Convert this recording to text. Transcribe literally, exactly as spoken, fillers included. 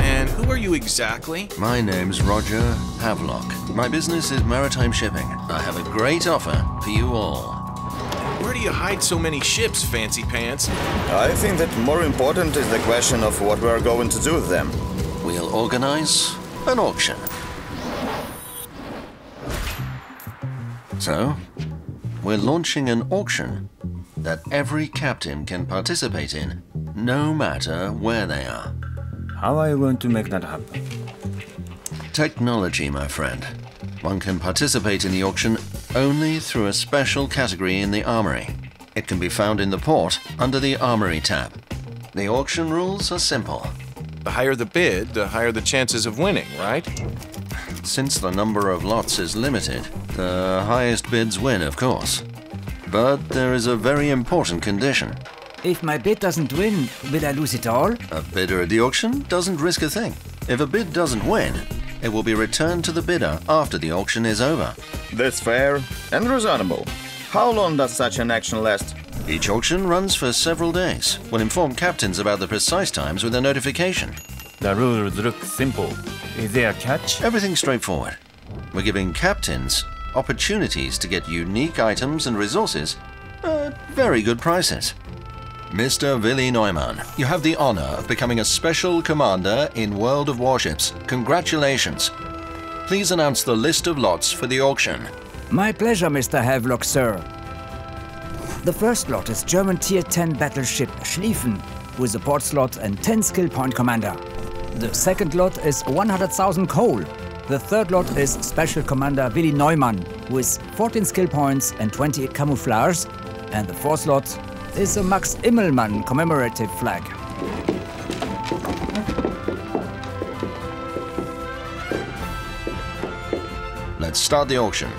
And who are you exactly? My name's Roger Havelock. My business is maritime shipping. I have a great offer for you all. Where do you hide so many ships, Fancy Pants? I think that more important is the question of what we're going to do with them. We'll organize an auction. So, we're launching an auction that every captain can participate in, no matter where they are. How are you going to make that happen? Technology, my friend. One can participate in the auction only through a special category in the armory. It can be found in the port under the armory tab. The auction rules are simple. The higher the bid, the higher the chances of winning, right? Since the number of lots is limited, the highest bids win, of course. But there is a very important condition. If my bid doesn't win, will I lose it all? A bidder at the auction doesn't risk a thing. If a bid doesn't win, it will be returned to the bidder after the auction is over. That's fair and reasonable. How long does such an action last? Each auction runs for several days. We'll inform captains about the precise times with a notification. The rules look simple. Is there a catch? Everything's straightforward. We're giving captains opportunities to get unique items and resources at very good prices. Mister Willi Neumann, you have the honor of becoming a special commander in World of Warships. Congratulations. Please announce the list of lots for the auction. My pleasure, Mister Havelock, sir. The first lot is German Tier ten battleship Schlieffen, with a port slot and ten skill point commander. The second lot is one hundred thousand coal. The third lot is Special Commander Willi Neumann, with fourteen skill points and twenty camouflage. And the fourth lot is a Max Immelmann commemorative flag. Let's start the auction.